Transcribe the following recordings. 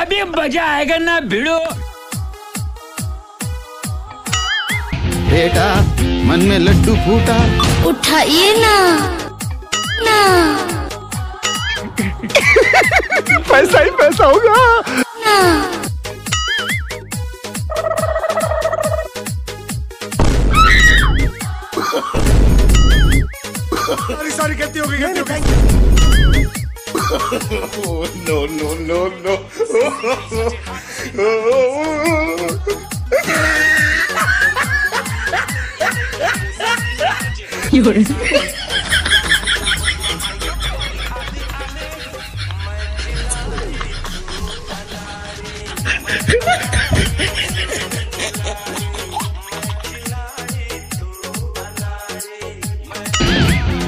अभी मजा आएगा ना भिड़ो। बेटा मन में लड्डू फूटा, उठाइए ना ना। पैसा ही पैसा होगा ना। सारी कहती होगी नो नो नो नो।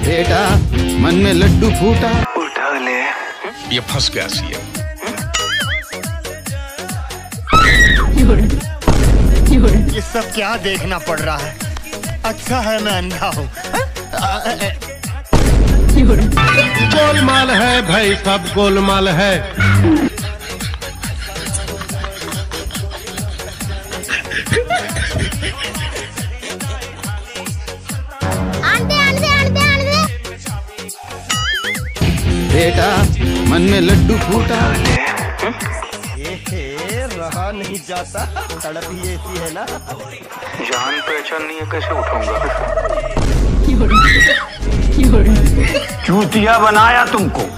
बेटा मन में लड्डू फूटा, उठा ले। ये फंस गया सीए। ये सब क्या देखना पड़ रहा है? अच्छा है मैं अंधा हूँ। गोलमाल है भाई, सब गोलमाल है। बेटा मन में लड्डू फूटा, ये रहा नहीं जाता, तड़प ही ऐसी है ना। जान पहचान नहीं है, कैसे उठाऊंगा? चूतिया बनाया तुमको।